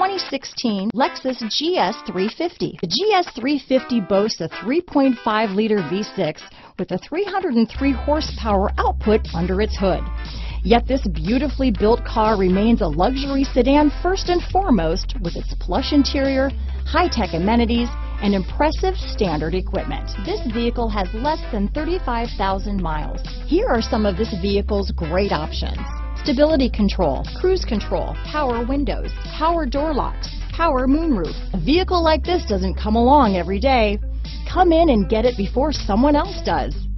2016 Lexus GS350. The GS350 boasts a 3.5-liter V6 with a 303 horsepower output under its hood. Yet this beautifully built car remains a luxury sedan first and foremost, with its plush interior, high-tech amenities, and impressive standard equipment. This vehicle has less than 35,000 miles. Here are some of this vehicle's great options: stability control, cruise control, power windows, power door locks, power moonroof. A vehicle like this doesn't come along every day. Come in and get it before someone else does.